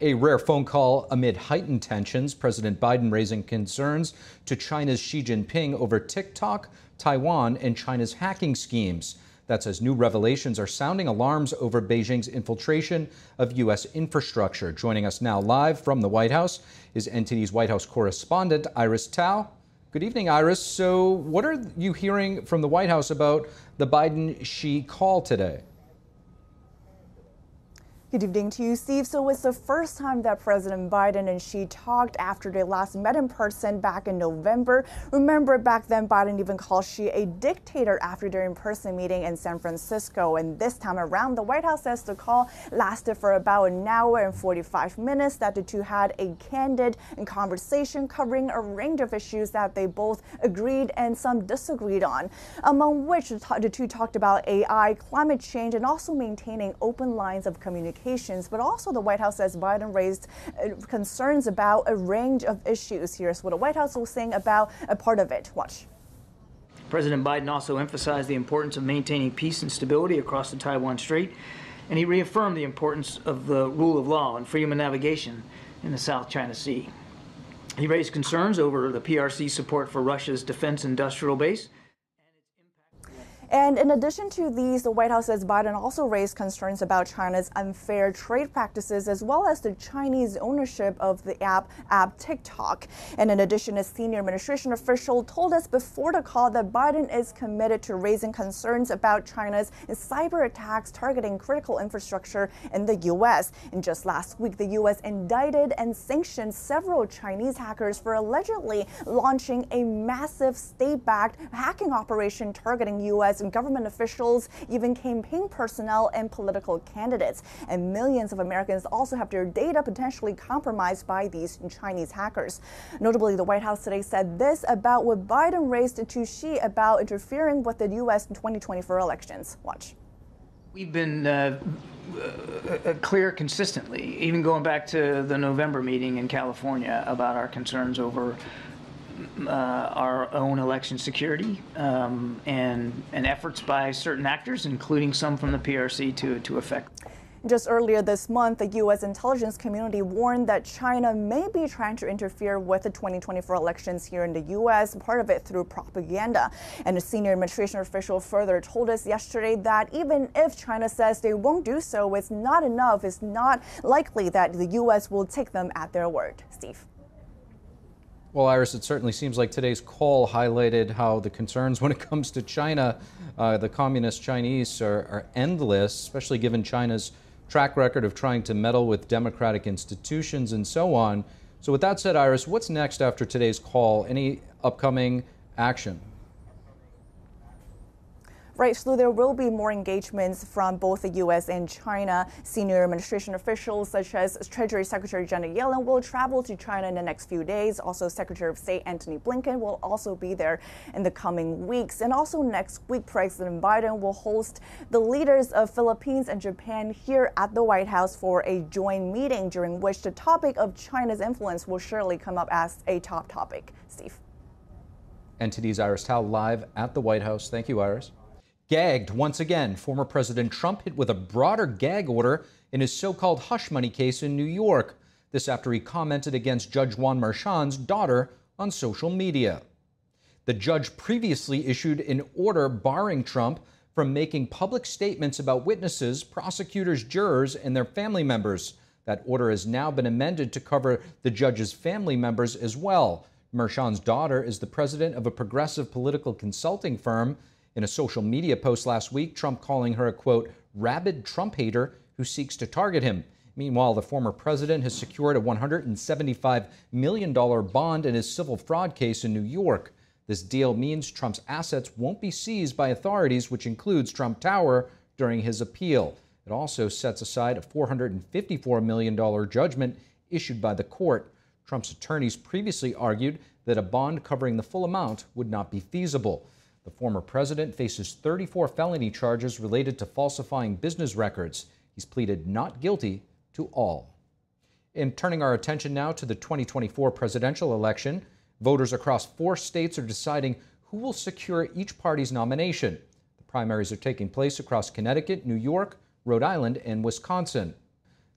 A rare phone call amid heightened tensions, President Biden raising concerns to China's Xi Jinping over TikTok, Taiwan, and China's hacking schemes. That's as new revelations are sounding alarms over Beijing's infiltration of U.S. infrastructure. Joining us now live from the White House is NTD's White House correspondent, Iris Tao. Good evening, Iris. So what are you hearing from the White House about the Biden-Xi call today? Good evening to you, Steve. So it's the first time that President Biden and Xi talked after they last met in person back in November. Remember, back then, Biden even called Xi a dictator after their in-person meeting in San Francisco. And this time around, the White House says the call lasted for about an hour and 45 minutes, that the two had a candid conversation covering a range of issues that they both agreed and some disagreed on, among which the two talked about AI, climate change, and also maintaining open lines of communication. But also the White House says Biden raised concerns about a range of issues. Here's what the White House was saying about a part of it. Watch. President Biden also emphasized the importance of maintaining peace and stability across the Taiwan Strait, and he reaffirmed the importance of the rule of law and freedom of navigation in the South China Sea. He raised concerns over the PRC support for Russia's defense industrial base. And in addition to these, the White House says Biden also raised concerns about China's unfair trade practices, as well as the Chinese ownership of the app TikTok. And in addition, a senior administration official told us before the call that Biden is committed to raising concerns about China's cyber attacks targeting critical infrastructure in the U.S. And just last week, the U.S. indicted and sanctioned several Chinese hackers for allegedly launching a massive state-backed hacking operation targeting U.S. government officials, even campaign personnel and political candidates. And millions of Americans also have their data potentially compromised by these Chinese hackers. Notably, the White House today said this about what Biden raised to Xi about interfering with the U.S. 2024 elections. Watch. We've been clear consistently, even going back to the November meeting in California, about our concerns over our own election security and efforts by certain actors, including some from the PRC, to affect. Just earlier this month, the U.S. intelligence community warned that China may be trying to interfere with the 2024 elections here in the U.S., part of it through propaganda. And a senior administration official further told us yesterday that even if China says they won't do so, it's not enough. It's not likely that the U.S. will take them at their word. Steve. Well, Iris, it certainly seems like today's call highlighted how the concerns when it comes to China, the communist Chinese, are endless, especially given China's track record of trying to meddle with democratic institutions and so on. So with that said, Iris, what's next after today's call? Any upcoming action? Right, so there will be more engagements from both the U.S. and China. Senior administration officials such as Treasury Secretary Janet Yellen will travel to China in the next few days. Also, Secretary of State Antony Blinken will also be there in the coming weeks. And also next week, President Biden will host the leaders of Philippines and Japan here at the White House for a joint meeting, during which the topic of China's influence will surely come up as a top topic. Steve. NTD's Iris Tao live at the White House. Thank you, Iris. Gagged once again, former President Trump hit with a broader gag order in his so-called hush money case in New York. This after he commented against Judge Juan Merchan's daughter on social media. The judge previously issued an order barring Trump from making public statements about witnesses, prosecutors, jurors, and their family members. That order has now been amended to cover the judge's family members as well. Merchan's daughter is the president of a progressive political consulting firm. In a social media post last week, Trump calling her a, quote, rabid Trump hater who seeks to target him. Meanwhile, the former president has secured a $175 million bond in his civil fraud case in New York. This deal means Trump's assets won't be seized by authorities, which includes Trump Tower, during his appeal. It also sets aside a $454 million judgment issued by the court. Trump's attorneys previously argued that a bond covering the full amount would not be feasible. The former president faces 34 felony charges related to falsifying business records. He's pleaded not guilty to all. In turning our attention now to the 2024 presidential election, voters across 4 states are deciding who will secure each party's nomination. The primaries are taking place across Connecticut, New York, Rhode Island, and Wisconsin.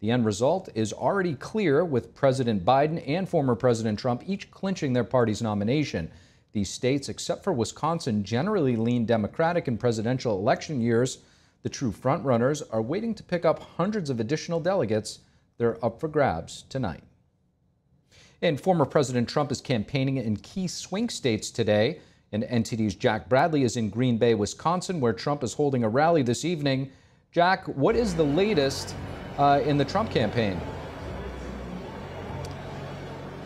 The end result is already clear, with President Biden and former President Trump each clinching their party's nomination. These states, except for Wisconsin, generally lean Democratic in presidential election years. The true frontrunners are waiting to pick up hundreds of additional delegates. They're up for grabs tonight. And former President Trump is campaigning in key swing states today. And NTD's Jack Bradley is in Green Bay, Wisconsin, where Trump is holding a rally this evening. Jack, what is the latest in the Trump campaign?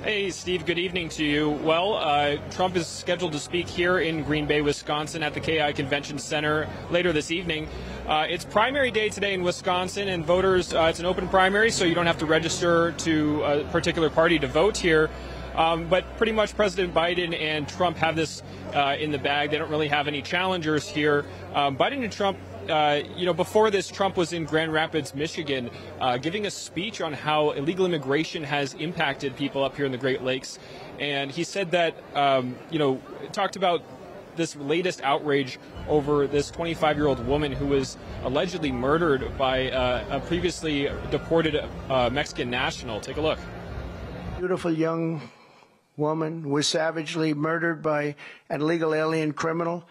Hey, Steve, good evening to you. Well, Trump is scheduled to speak here in Green Bay, Wisconsin at the KI Convention Center later this evening. It's primary day today in Wisconsin, and voters, it's an open primary, so you don't have to register to a particular party to vote here. But pretty much President Biden and Trump have this in the bag. They don't really have any challengers here. Biden and Trump, before this, Trump was in Grand Rapids, Michigan, giving a speech on how illegal immigration has impacted people up here in the Great Lakes. And he said that, talked about this latest outrage over this 25-year-old woman who was allegedly murdered by a previously deported Mexican national. Take a look. Beautiful young woman was savagely murdered by an illegal alien criminal.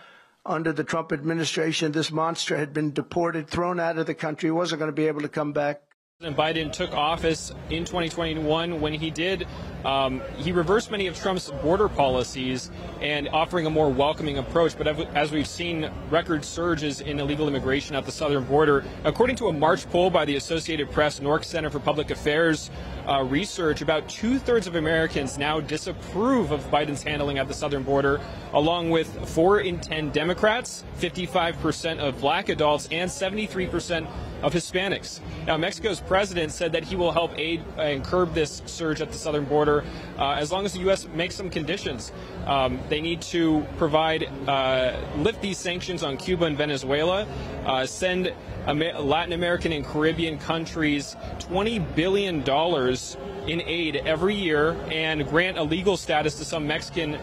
Under the Trump administration, this monster had been deported, thrown out of the country, wasn't going to be able to come back. President Biden took office in 2021. When he did, he reversed many of Trump's border policies and offering a more welcoming approach. But as we've seen, record surges in illegal immigration at the southern border. According to a March poll by the Associated Press NORC Center for Public Affairs research, about 2/3 of Americans now disapprove of Biden's handling at the southern border, along with 4 in 10 Democrats, 55% of black adults, and 73% of Hispanics. Now, Mexico's president said that he will help aid and curb this surge at the southern border as long as the U.S. makes some conditions. They need to provide, lift these sanctions on Cuba and Venezuela, send Latin American and Caribbean countries $20 billion in aid every year, and grant a legal status to some Mexican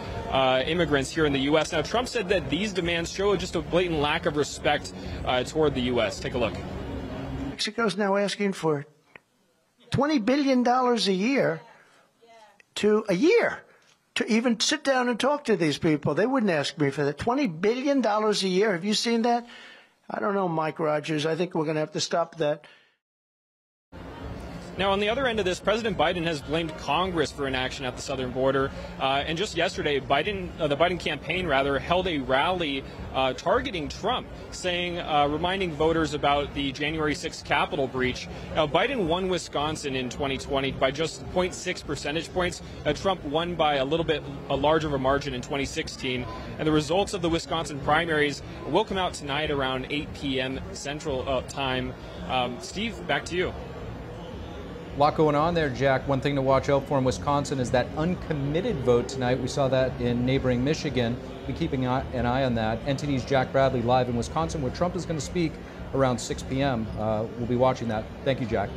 immigrants here in the U.S. Now, Trump said that these demands show just a blatant lack of respect toward the U.S. Take a look. Mexico's now asking for $20 billion a year to even sit down and talk to these people. They wouldn't ask me for that. $20 billion a year. Have you seen that? I don't know, Mike Rogers. I think we're going to have to stop that. Now, on the other end of this, President Biden has blamed Congress for inaction at the southern border. And just yesterday, the Biden campaign held a rally targeting Trump, saying, reminding voters about the January 6th Capitol breach. Now, Biden won Wisconsin in 2020 by just 0.6 percentage points. Trump won by a larger of a margin in 2016. And the results of the Wisconsin primaries will come out tonight around 8 p.m. Central time. Steve, back to you. A lot going on there, Jack. One thing to watch out for in Wisconsin is that uncommitted vote tonight. We saw that in neighboring Michigan. We're keeping an eye on that. NTD's Jack Bradley live in Wisconsin, where Trump is going to speak around 6 p.m. We'll be watching that. Thank you, Jack.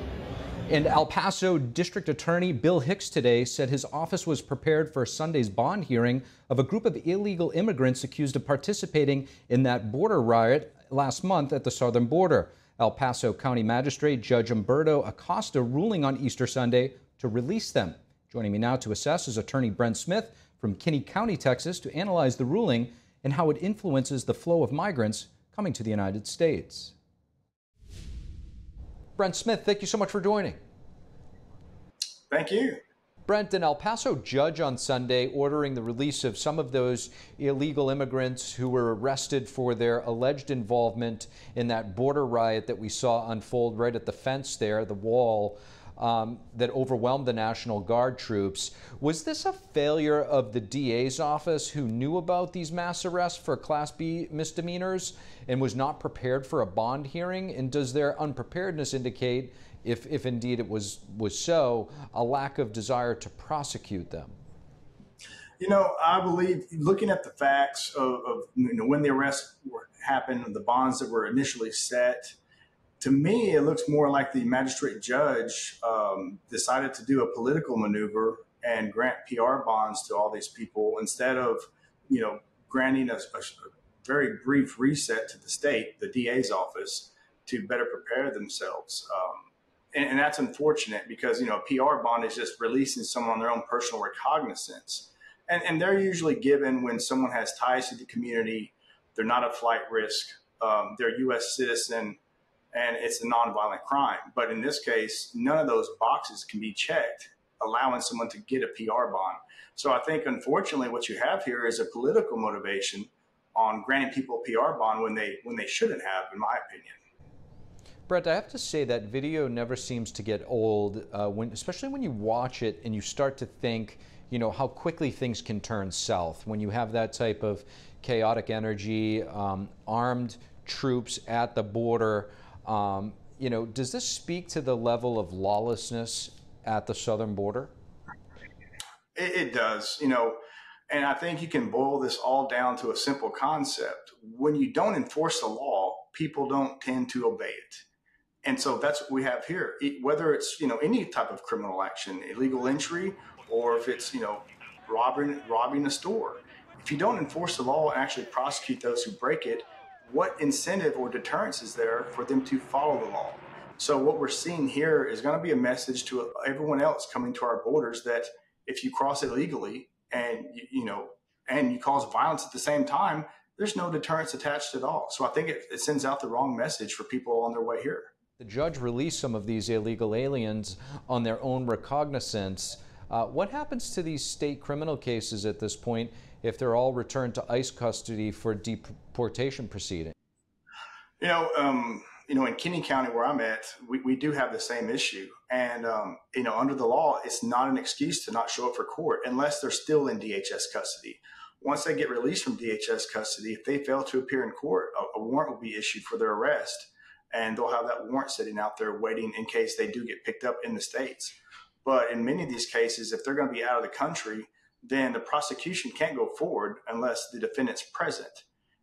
And El Paso District Attorney Bill Hicks today said his office was prepared for Sunday's bond hearing of a group of illegal immigrants accused of participating in that border riot last month at the southern border. El Paso County Magistrate Judge Humberto Acosta ruling on Easter Sunday to release them. Joining me now to assess is attorney Brent Smith from Kinney County, Texas, to analyze the ruling and how it influences the flow of migrants coming to the United States. Brent Smith, thank you so much for joining. Thank you. Brent, an El Paso judge on Sunday ordering the release of some of those illegal immigrants who were arrested for their alleged involvement in that border riot that we saw unfold right at the fence there, the wall that overwhelmed the National Guard troops. Was this a failure of the DA's office, who knew about these mass arrests for Class B misdemeanors and was not prepared for a bond hearing? And does their unpreparedness indicate, if indeed it was so, a lack of desire to prosecute them? You know, I believe, looking at the facts of when the arrests happened and the bonds that were initially set, to me, it looks more like the magistrate judge decided to do a political maneuver and grant PR bonds to all these people instead of, granting a very brief reset to the state, the DA's office, to better prepare themselves. And that's unfortunate because, you know, PR bond is just releasing someone on their own personal recognizance. And they're usually given when someone has ties to the community. They're not at flight risk. They're a U.S. citizen, and it's a nonviolent crime. But in this case, none of those boxes can be checked, allowing someone to get a PR bond. So I think, unfortunately, what you have here is a political motivation on granting people a PR bond when they shouldn't have, in my opinion. Brent, I have to say that video never seems to get old, especially when you watch it and you start to think, you know, how quickly things can turn south when you have that type of chaotic energy, armed troops at the border. You know, does this speak to the level of lawlessness at the southern border? It does, you know, and I think you can boil this all down to a simple concept. When you don't enforce the law, people don't tend to obey it. And so that's what we have here, whether it's, you know, any type of criminal action, illegal entry, or if it's, you know, robbing a store. If you don't enforce the law and actually prosecute those who break it, what incentive or deterrence is there for them to follow the law? So what we're seeing here is going to be a message to everyone else coming to our borders that if you cross illegally and, you know, and you cause violence at the same time, there's no deterrence attached at all. So I think it sends out the wrong message for people on their way here. The judge released some of these illegal aliens on their own recognizance. What happens to these state criminal cases at this point if they're all returned to ICE custody for deportation proceedings? You know, in Kinney County, where I'm at, we do have the same issue. And, you know, under the law, it's not an excuse to not show up for court unless they're still in DHS custody. Once they get released from DHS custody, if they fail to appear in court, a warrant will be issued for their arrest. And they'll have that warrant sitting out there waiting in case they do get picked up in the States. But in many of these cases, if they're going to be out of the country, then the prosecution can't go forward unless the defendant's present.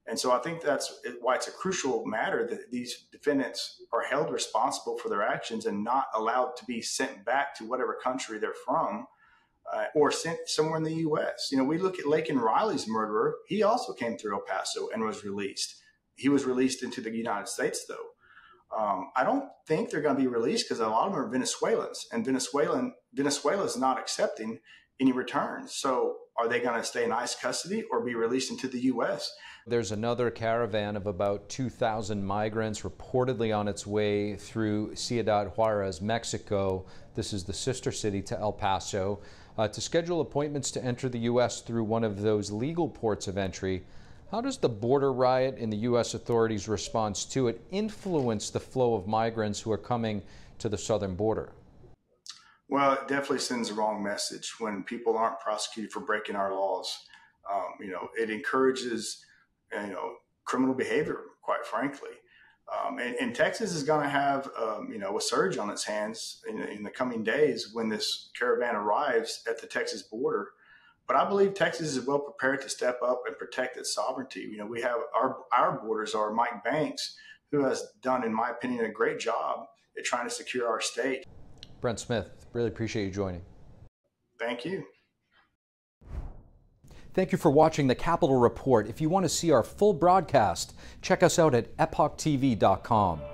And so I think that's why it's a crucial matter that these defendants are held responsible for their actions and not allowed to be sent back to whatever country they're from or sent somewhere in the U.S. You know, we look at Laken Riley's murderer. He also came through El Paso and was released. He was released into the United States, though. I don't think they're going to be released because a lot of them are Venezuelans, and Venezuela is not accepting any returns. So are they going to stay in ICE custody or be released into the U.S.? There's another caravan of about 2,000 migrants reportedly on its way through Ciudad Juarez, Mexico. This is the sister city to El Paso, to schedule appointments to enter the U.S. through one of those legal ports of entry. How does the border riot and the U.S. authorities' response to it influence the flow of migrants who are coming to the southern border? Well, it definitely sends the wrong message when people aren't prosecuted for breaking our laws. You know, it encourages, you know, criminal behavior, quite frankly. And Texas is going to have, you know, a surge on its hands in the coming days when this caravan arrives at the Texas border. But I believe Texas is well prepared to step up and protect its sovereignty. You know, we have our borders are Mike Banks, who has done, in my opinion, a great job at trying to secure our state. Brent Smith, really appreciate you joining. Thank you. Thank you for watching the Capitol Report. If you want to see our full broadcast, check us out at epochtv.com.